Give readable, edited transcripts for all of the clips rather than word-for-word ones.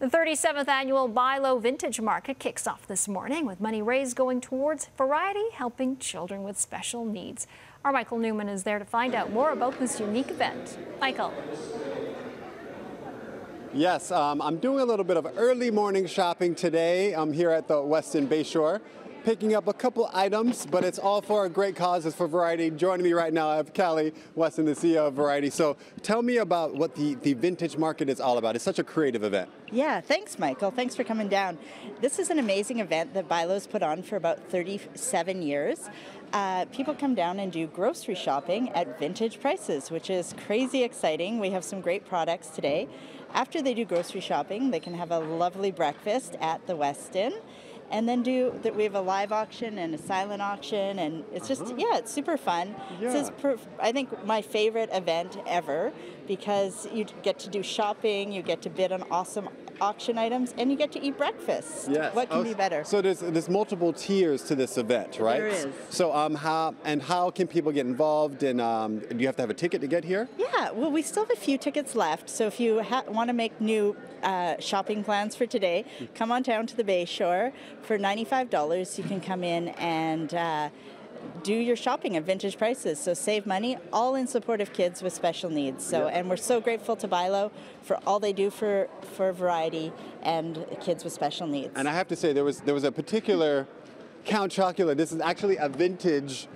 The 37th annual Buy-Low Vintage Market kicks off this morning with money raised going towards Variety, helping children with special needs. Our Michael Newman is there to find out more about this unique event. Michael. Yes, I'm doing a little bit of early morning shopping today. I'm here at the Westin Bayshore, picking up a couple items, but it's all for a great cause. It's for Variety. Joining me right now, I have Cally Wesson, the CEO of Variety. So tell me about what the vintage market is all about. It's such a creative event. Yeah, thanks, Michael. Thanks for coming down. This is an amazing event that Buy-Low's put on for about 37 years. People come down and do grocery shopping at vintage prices, which is crazy exciting. We have some great products today. After they do grocery shopping, they can have a lovely breakfast at the Westin. And then we have a live auction and a silent auction, and it's just, yeah, it's super fun. Yeah. This is, I think, my favorite event ever, because you get to do shopping, you get to bid on awesome auction items, and you get to eat breakfast. Yes. What can be better? So there's multiple tiers to this event, right? There is. So how can people get involved? And do you have to have a ticket to get here? Yeah, well, we still have a few tickets left. So if you want to make new shopping plans for today, come on down to the Bayshore. For $95, you can come in and do your shopping at vintage prices, so save money, all in support of kids with special needs. So, yeah. And we're so grateful to Buy-Low for all they do for Variety and kids with special needs. And I have to say, there was a particular Count Chocula. This is actually a vintage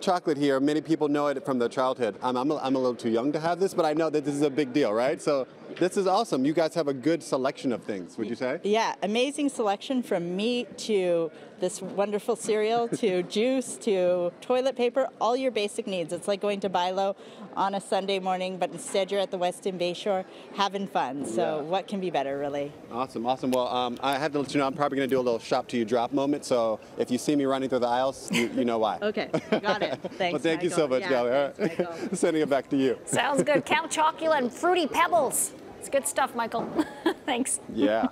chocolate here. Many people know it from their childhood. I'm a little too young to have this, but I know that this is a big deal, right? So this is awesome. You guys have a good selection of things, would you say? Yeah, amazing selection, from meat to this wonderful cereal to juice to toilet paper, all your basic needs. It's like going to Buy-Low on a Sunday morning, but instead you're at the Westin Bayshore having fun. So what can be better, really? Awesome, awesome. Well, I have to let you know I'm probably going to do a little shop to you drop moment. So if you see me running through the aisles, you know why. Okay. Got it. Thanks, well, thank Michael. You so much, Cally. Yeah, right. Michael. Sending it back to you. Sounds good. Count Chocula and Fruity Pebbles. It's good stuff, Michael. Thanks. Yeah.